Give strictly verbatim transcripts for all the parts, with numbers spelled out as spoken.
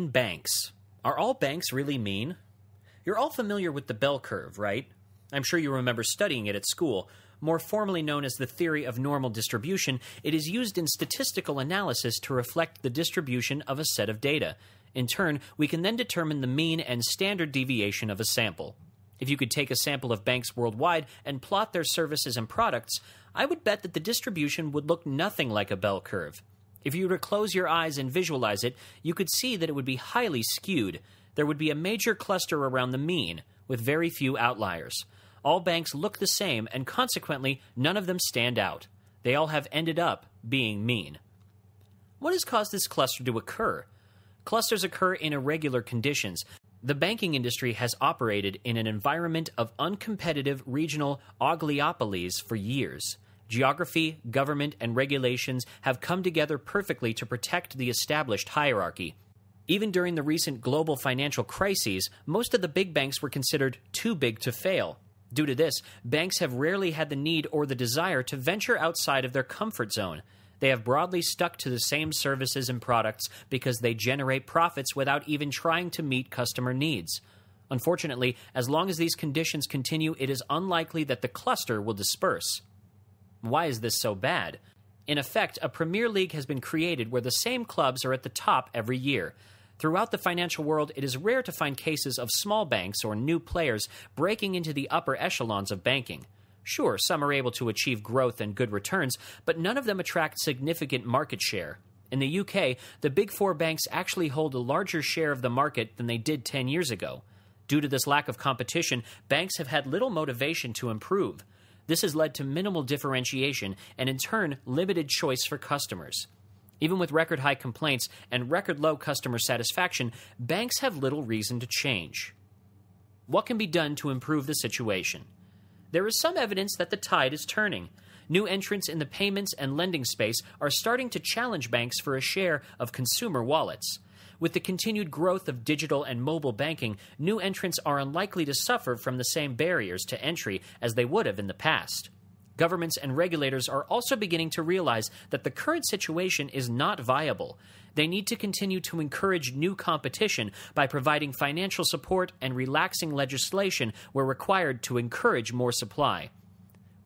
mean banks. Are all banks really mean? You're all familiar with the bell curve, right? I'm sure you remember studying it at school. More formally known as the theory of normal distribution, it is used in statistical analysis to reflect the distribution of a set of data. In turn, we can then determine the mean and standard deviation of a sample. If you could take a sample of banks worldwide and plot their services and products, I would bet that the distribution would look nothing like a bell curve. If you were to close your eyes and visualize it, you could see that it would be highly skewed. There would be a major cluster around the mean, with very few outliers. All banks look the same, and consequently, none of them stand out. They all have ended up being mean. What has caused this cluster to occur? Clusters occur in irregular conditions. The banking industry has operated in an environment of uncompetitive regional oligopolies for years. Geography, government, and regulations have come together perfectly to protect the established hierarchy. Even during the recent global financial crises, most of the big banks were considered too big to fail. Due to this, banks have rarely had the need or the desire to venture outside of their comfort zone. They have broadly stuck to the same services and products because they generate profits without even trying to meet customer needs. Unfortunately, as long as these conditions continue, it is unlikely that the cluster will disperse. Why is this so bad? In effect, a Premier League has been created where the same clubs are at the top every year. Throughout the financial world, it is rare to find cases of small banks or new players breaking into the upper echelons of banking. Sure, some are able to achieve growth and good returns, but none of them attract significant market share. In the U K, the big four banks actually hold a larger share of the market than they did ten years ago. Due to this lack of competition, banks have had little motivation to improve. This has led to minimal differentiation and, in turn, limited choice for customers. Even with record-high complaints and record-low customer satisfaction, banks have little reason to change. What can be done to improve the situation? There is some evidence that the tide is turning. New entrants in the payments and lending space are starting to challenge banks for a share of consumer wallets. With the continued growth of digital and mobile banking, new entrants are unlikely to suffer from the same barriers to entry as they would have in the past. Governments and regulators are also beginning to realize that the current situation is not viable. They need to continue to encourage new competition by providing financial support and relaxing legislation where required to encourage more supply.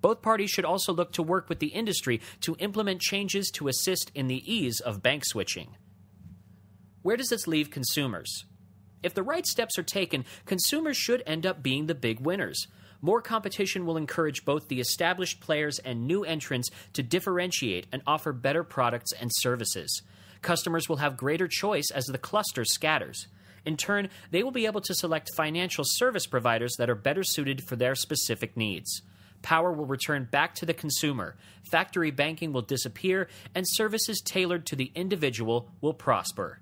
Both parties should also look to work with the industry to implement changes to assist in the ease of bank switching. Where does this leave consumers? If the right steps are taken, consumers should end up being the big winners. More competition will encourage both the established players and new entrants to differentiate and offer better products and services. Customers will have greater choice as the cluster scatters. In turn, they will be able to select financial service providers that are better suited for their specific needs. Power will return back to the consumer, factory banking will disappear, and services tailored to the individual will prosper.